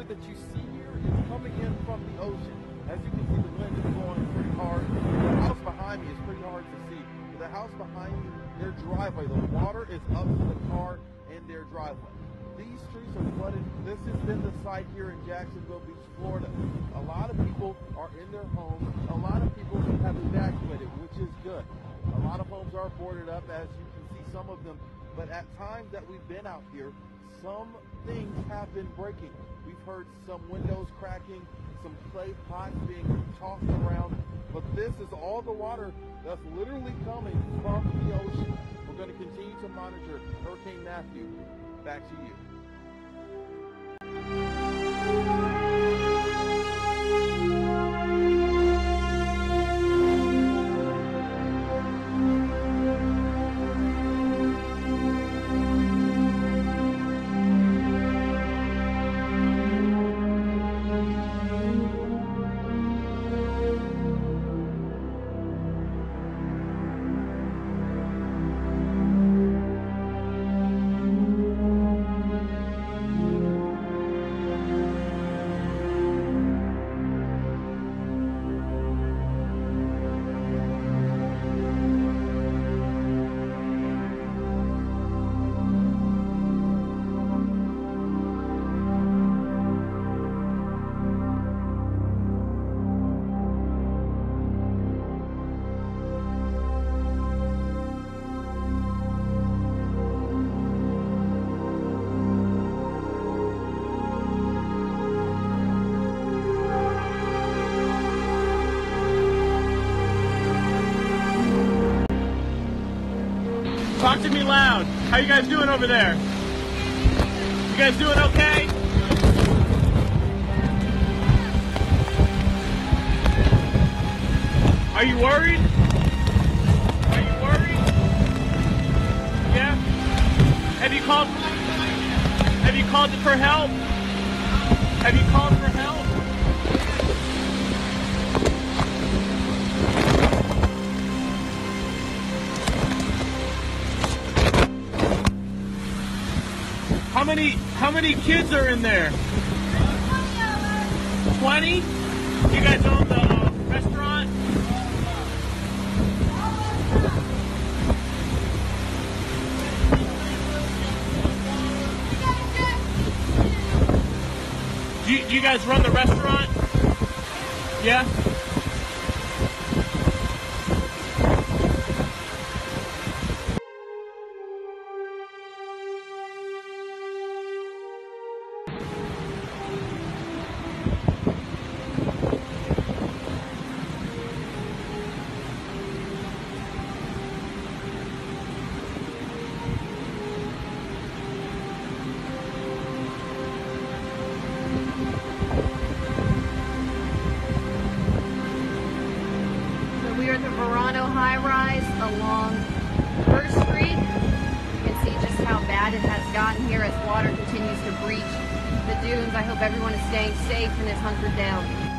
water that you see here is coming in from the ocean. As you can see, the wind is blowing pretty hard. The house behind me is pretty hard to see. The house behind me, their driveway, the water is up to the car in their driveway. These streets are flooded. This has been the site here in Jacksonville Beach, Florida. A lot of people are in their homes. A lot of people have evacuated, which is good. A lot of homes are boarded up, as you can see some of them. But at times that we've been out here, some things have been breaking. We've heard some windows cracking, some clay pots being tossed around. But this is all the water that's literally coming from the ocean. We're going to continue to monitor Hurricane Matthew. Back to you. Talk to me loud. How you guys doing over there? You guys doing okay? Are you worried? Are you worried? Yeah? Have you called for help? Have you called for help? How many kids are in there? 20? You guys own the restaurant? Do you guys run the restaurant? Yeah? High-rise along First Street. You can see just how bad it has gotten here as water continues to breach the dunes. I hope everyone is staying safe and is hunkered down.